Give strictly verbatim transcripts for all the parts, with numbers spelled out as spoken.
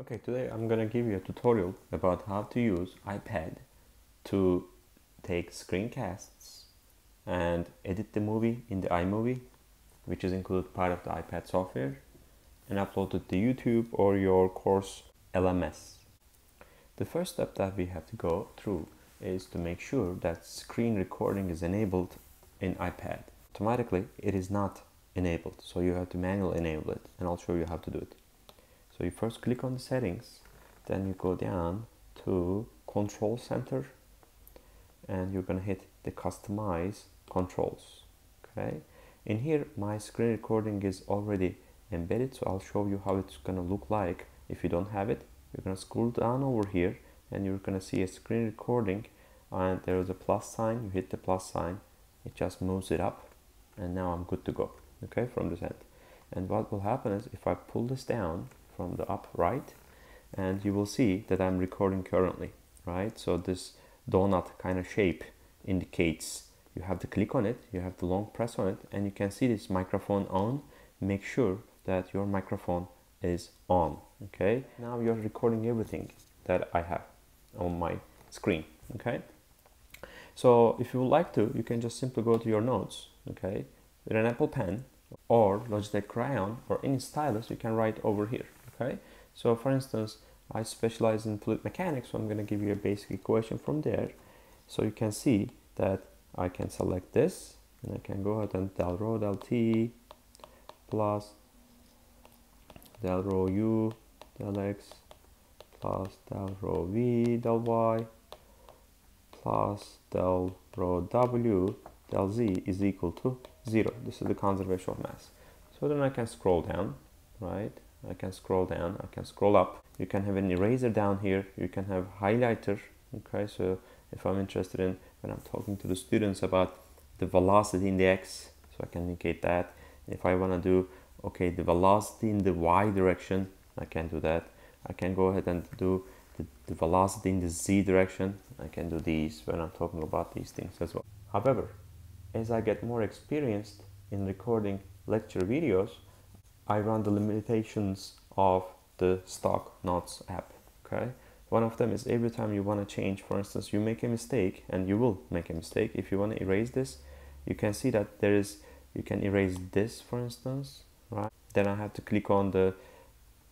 Okay, today I'm gonna give you a tutorial about how to use iPad to take screencasts and edit the movie in the iMovie, which is included part of the iPad software, and upload it to YouTube or your course L M S. The first step that we have to go through is to make sure that screen recording is enabled in iPad. Automatically, it is not enabled, so you have to manually enable it, and I'll show you how to do it. So you first click on the settings, then you go down to Control Center, and you're gonna hit the Customize Controls. Okay, in here my screen recording is already embedded, so I'll show you how it's gonna look like if you don't have it. You're gonna scroll down over here, and you're gonna see a screen recording, and there is a plus sign. You hit the plus sign, it just moves it up, and now I'm good to go. Okay, from this end. And what will happen is if I pull this down from the up right, and you will see that I'm recording currently, right? So this donut kind of shape indicates you have to click on it, you have to long press on it, and you can see this microphone on. Make sure that your microphone is on. Okay, now you're recording everything that I have on my screen. Okay, so if you would like to, you can just simply go to your notes, okay, with an Apple Pen or Logitech crayon or any stylus. You can write over here. Okay, so for instance, I specialize in fluid mechanics, so I'm going to give you a basic equation from there. So you can see that I can select this, and I can go ahead and del rho del t plus del rho u del x plus del rho v del y plus del rho w del z is equal to zero. This is the conservation of mass. So then I can scroll down, right? I can scroll down, I can scroll up. You can have an eraser down here, you can have highlighter. Okay, so if I'm interested in when I'm talking to the students about the velocity in the x, so I can indicate that. If I want to do, okay, the velocity in the y direction, I can do that. I can go ahead and do the, the velocity in the z direction. I can do these when I'm talking about these things as well. However, as I get more experienced in recording lecture videos, I run the limitations of the stock notes app. Okay, one of them is every time you want to change, for instance, you make a mistake, and you will make a mistake. If you want to erase this, you can see that there is, you can erase this, for instance, right? Then I have to click on the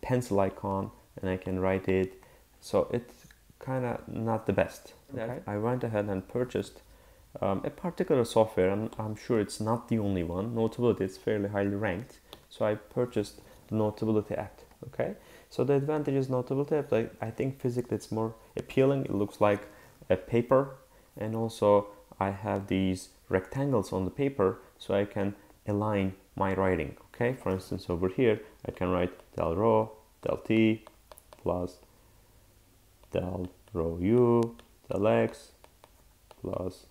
pencil icon, and I can write it. So it's kind of not the best. Okay. I went ahead and purchased um, a particular software. I'm, I'm sure it's not the only one. Notability is fairly highly ranked. So I purchased the Notability app. Okay, so the advantage is Notability app, like, I think physically it's more appealing. It looks like a paper, and also I have these rectangles on the paper, so I can align my writing. Okay, for instance, over here I can write del rho del t plus del rho u del x plus.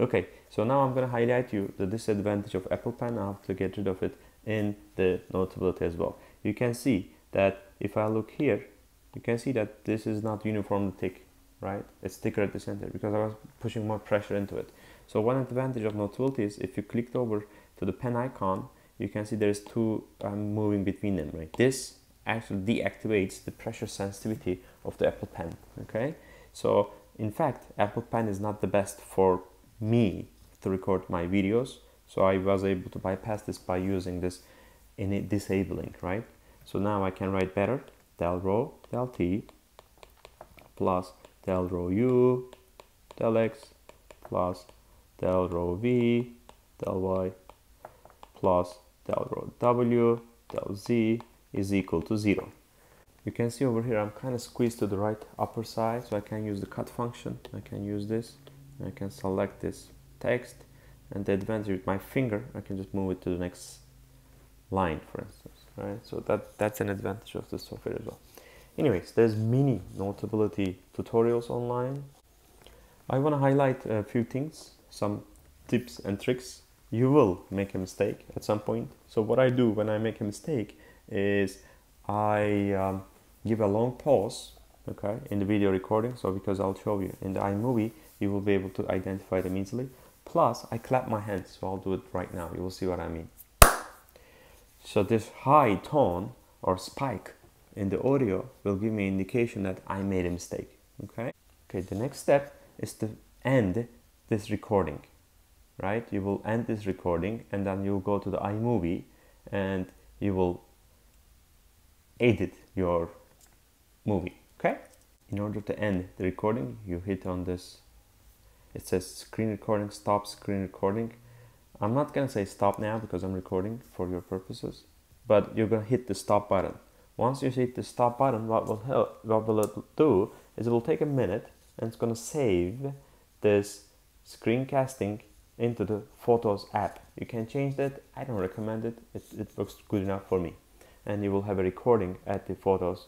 Okay, so now I'm going to highlight you the disadvantage of Apple Pen. I have to get rid of it in the Notability as well. You can see that if I look here, you can see that this is not uniformly thick, right? It's thicker at the center because I was pushing more pressure into it. So one advantage of Notability is if you clicked over to the pen icon, you can see there's two I'm moving between them, right? This actually deactivates the pressure sensitivity of the Apple Pen. Okay, so in fact, Apple Pen is not the best for me to record my videos. So I was able to bypass this by using this in it disabling, right? So now I can write better del rho del t plus del rho u del x plus del rho v del y plus del rho w del z is equal to zero. You can see over here I'm kind of squeezed to the right upper side, so I can use the cut function. I can use this, and I can select this text, and the advantage with my finger, I can just move it to the next line, for instance, right? So that that's an advantage of the software as well. Anyways, there's many Notability tutorials online. I want to highlight a few things, some tips and tricks. You will make a mistake at some point. So what I do when I make a mistake is I um, give a long pause, okay, in the video recording. So because I'll show you in the iMovie, you will be able to identify them easily. Plus, I clap my hands, so I'll do it right now. You will see what I mean. So this high tone or spike and the audio will give me indication that I made a mistake. Okay. Okay. The next step is to end this recording, right? You will end this recording and then you'll go to the iMovie and you will edit your movie. Okay. In order to end the recording, you hit on this. It says screen recording, stop screen recording. I'm not going to say stop now because I'm recording for your purposes, but you're going to hit the stop button. Once you hit the stop button, what will help, what will it do is it will take a minute and it's going to save this screencasting into the Photos app. You can change that. I don't recommend it. It, it looks good enough for me. And you will have a recording at the Photos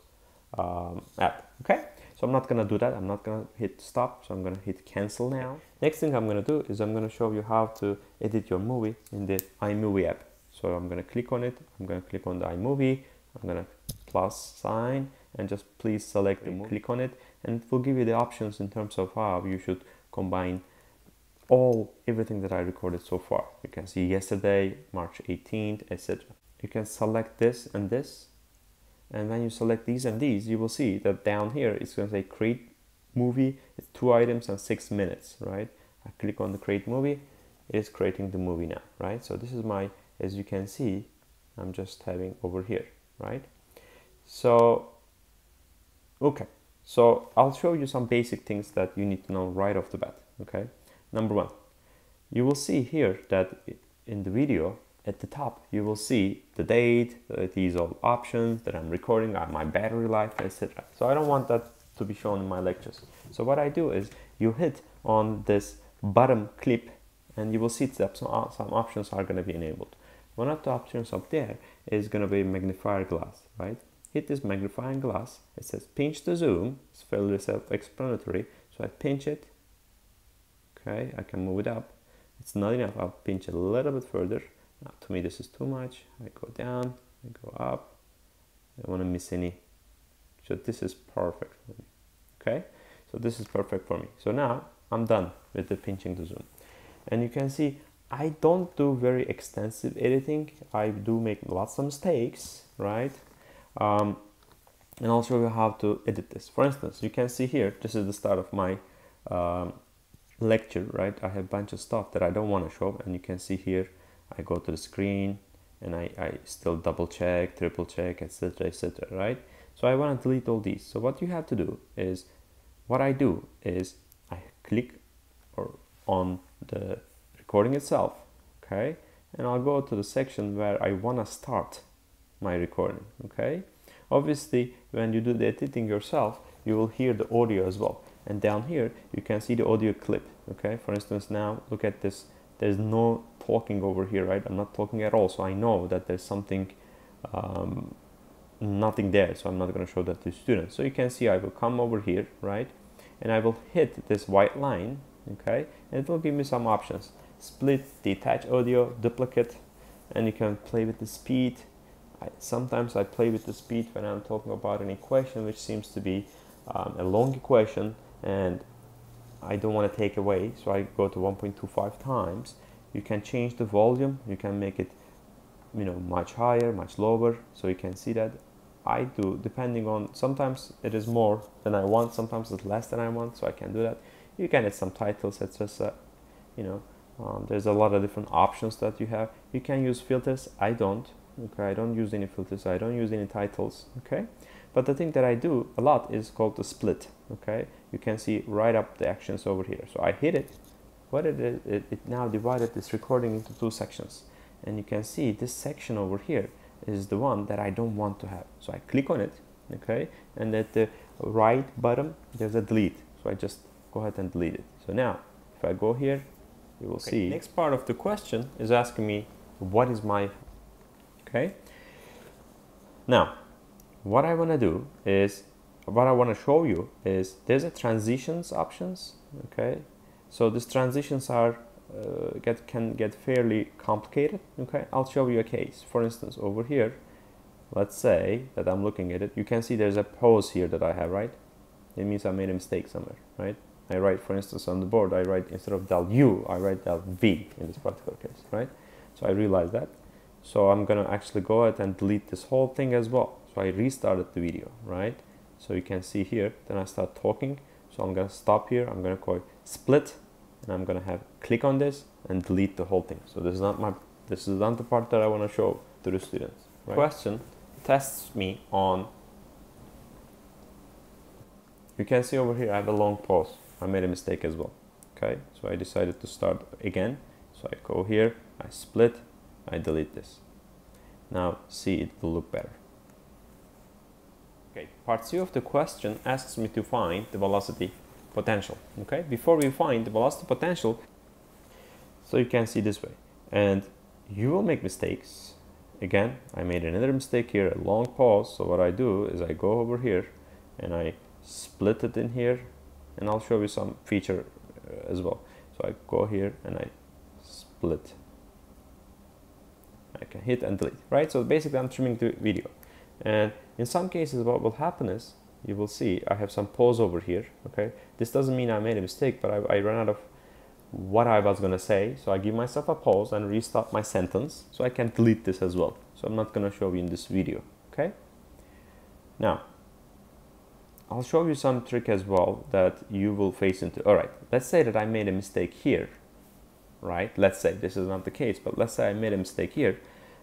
um, app. Okay. So I'm not going to do that. I'm not going to hit stop. So I'm going to hit cancel now. Next thing I'm going to do is I'm going to show you how to edit your movie in the iMovie app. So I'm going to click on it. I'm going to click on the iMovie. I'm going to plus sign and just please select the movie. Click on it. And it will give you the options in terms of how you should combine all everything that I recorded so far. You can see yesterday, March eighteenth, et cetera. You can select this and this. And when you select these and these, you will see that down here it's going to say create movie, it's two items and six minutes, right? I click on the create movie, it is creating the movie now, right? So this is my, as you can see, I'm just having over here, right? So, okay. So I'll show you some basic things that you need to know right off the bat, okay? Number one, you will see here that in the video, at the top, you will see the date, these all options that I'm recording, my battery life, et cetera. So I don't want that to be shown in my lectures. So what I do is you hit on this bottom clip and you will see that some, some options are going to be enabled. One of the options up there is going to be magnifier glass, right? Hit this magnifying glass. It says pinch to zoom. It's fairly self-explanatory. So I pinch it. Okay, I can move it up. It's not enough. I'll pinch it a little bit further. Now, to me, this is too much. I go down, I go up. I don't want to miss any. So this is perfect for me. Okay, so this is perfect for me. So now I'm done with the pinching to zoom. And you can see I don't do very extensive editing. I do make lots of mistakes, right? Um, and I'll show you how to edit this. For instance, you can see here, this is the start of my um, lecture, right? I have a bunch of stuff that I don't want to show. And you can see here, I go to the screen and I, I still double check, triple check, et cetera, et cetera, right? So I want to delete all these. So what you have to do is, what I do is I click or on the recording itself, okay? And I'll go to the section where I want to start my recording, okay? Obviously, when you do the editing yourself, you will hear the audio as well. And down here, you can see the audio clip, okay? For instance, now look at this. There's no talking over here, right? I'm not talking at all. So I know that there's something, um, nothing there. So I'm not going to show that to students. So you can see I will come over here, right? And I will hit this white line, okay? And it will give me some options. Split, detach audio, duplicate, and you can play with the speed. I, sometimes I play with the speed when I'm talking about an equation, which seems to be um, a long equation. And I don't want to take away, so I go to one point two five times. You can change the volume, you can make it, you know, much higher, much lower, so you can see that I do, depending on, sometimes it is more than I want, sometimes it's less than I want, so I can do that. You can add some titles, et cetera. You know, um, there's a lot of different options that you have. You can use filters. I don't, okay, I don't use any filters, I don't use any titles, okay? But the thing that I do a lot is called the split, okay? You can see right up the actions over here. So I hit it. What it is, it, it now divided this recording into two sections. And you can see this section over here is the one that I don't want to have. So I click on it, okay? And at the right bottom, there's a delete. So I just go ahead and delete it. So now, if I go here, you will okay. see. Next part of the question is asking me, what is my, okay? Now, what I want to do is, what I want to show you is there's a transitions options, okay? So these transitions are uh, get can get fairly complicated, okay? I'll show you a case. For instance, over here, let's say that I'm looking at it. You can see there's a pause here that I have, right? It means I made a mistake somewhere, right? I write, for instance, on the board, I write instead of del U, I write del V in this particular case, right? So I realize that. So I'm going to actually go ahead and delete this whole thing as well. So I restarted the video, right? So you can see here, then I start talking. So I'm gonna stop here, I'm gonna call split, and I'm gonna have click on this and delete the whole thing. So this is not my, this is not the part that I wanna show to the students. Right. Question tests me on, you can see over here I have a long pause. I made a mistake as well. Okay, so I decided to start again. So I go here, I split, I delete this. Now see, it will look better. Okay, part C of the question asks me to find the velocity potential. Okay, before we find the velocity potential, so you can see this way, and you will make mistakes. Again, I made another mistake here, a long pause. So what I do is I go over here and I split it in here, and I'll show you some feature uh, as well. So I go here and I split. I can hit and delete, right? So basically I'm trimming the video. And in some cases what will happen is, you will see I have some pause over here, okay? This doesn't mean I made a mistake, but I, I ran out of what I was gonna say. So I give myself a pause and restart my sentence, so I can delete this as well. So I'm not gonna show you in this video, okay? Now, I'll show you some trick as well that you will face into. All right, let's say that I made a mistake here, right? Let's say this is not the case, but let's say I made a mistake here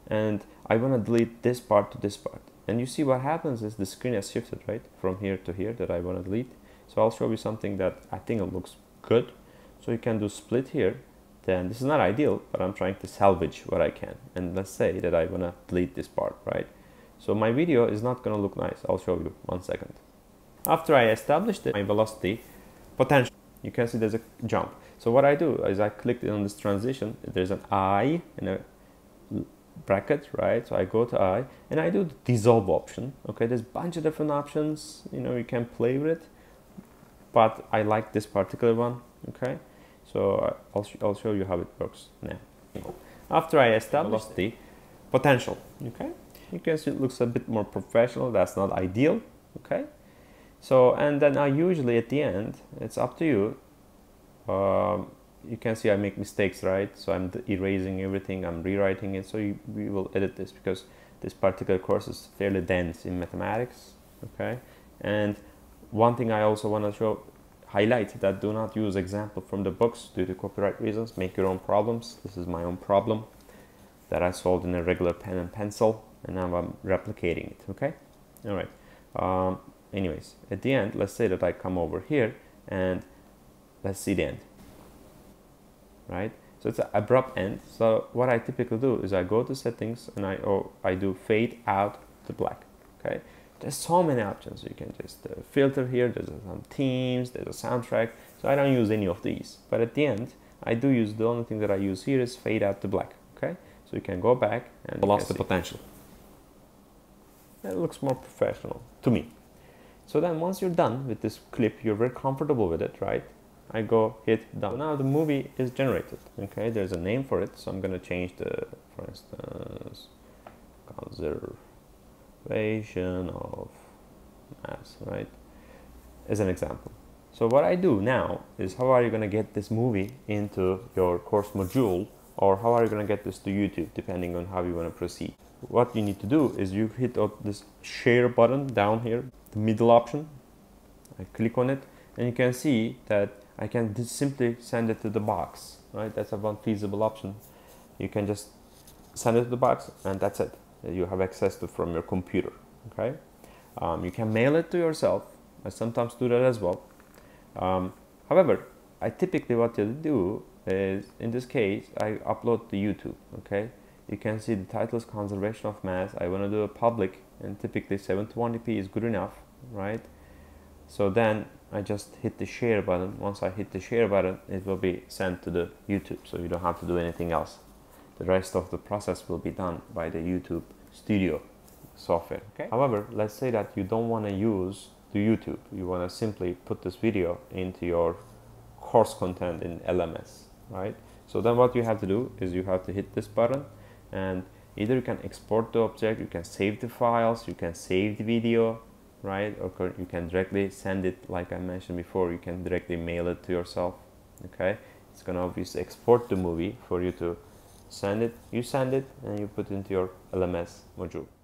and I wanna delete this part to this part. And you see what happens is the screen has shifted, right? From here to here that I wanna delete. So I'll show you something that I think it looks good. So you can do split here, then this is not ideal, but I'm trying to salvage what I can. And let's say that I wanna delete this part, right? So my video is not gonna look nice. I'll show you one second. After I established it, my velocity potential, you can see there's a jump. So what I do is I clicked on this transition, there's an I in a bracket, right? So I go to I and I do the dissolve option. Okay, there's a bunch of different options, you know, you can play with it, but I like this particular one, okay? So I'll, sh I'll show you how it works now. After I established velocity potential, okay? You can see it looks a bit more professional, that's not ideal, okay? So, and then I usually at the end, it's up to you. Um, you can see I make mistakes, right? So I'm erasing everything, I'm rewriting it. So you, we will edit this because this particular course is fairly dense in mathematics, okay? And one thing I also want to show, highlight that do not use example from the books due to copyright reasons. Make your own problems. This is my own problem that I solved in a regular pen and pencil, and now I'm replicating it, okay? All right. Um, Anyways, at the end, let's say that I come over here and let's see the end, right? So it's an abrupt end. So what I typically do is I go to settings and I, oh, I do fade out to black, okay? There's so many options. You can just uh, filter here, there's some themes, there's a soundtrack. So I don't use any of these, but at the end, I do use, the only thing that I use here is fade out to black, okay? So you can go back and lost the potential. That looks more professional to me. So then once you're done with this clip, you're very comfortable with it, right? I go hit done. Now the movie is generated, okay? There's a name for it, so I'm gonna change the, for instance, conservation of mass, right? As an example. So what I do now is, how are you gonna get this movie into your course module, or how are you gonna get this to YouTube, depending on how you wanna proceed? What you need to do is you hit this share button down here, the middle option. I click on it and you can see that I can just simply send it to the box, right? That's a one feasible option. You can just send it to the box and that's it. You have access to from your computer, okay? Um, you can mail it to yourself. I sometimes do that as well. Um, however, I typically what you do is, in this case, I upload to YouTube, okay? You can see the title is Conservation of Mass. I want to do a public, and typically seven twenty p is good enough, right? So then I just hit the share button. Once I hit the share button, it will be sent to the YouTube, so you don't have to do anything else. The rest of the process will be done by the YouTube Studio software. Okay. However, let's say that you don't want to use the YouTube. You want to simply put this video into your course content in L M S, right? So then what you have to do is you have to hit this button, and either you can export the object, you can save the files, you can save the video, right? Or you can directly send it, like I mentioned before, you can directly mail it to yourself, okay? It's gonna obviously export the movie for you to send it, you send it, and you put it into your L M S module.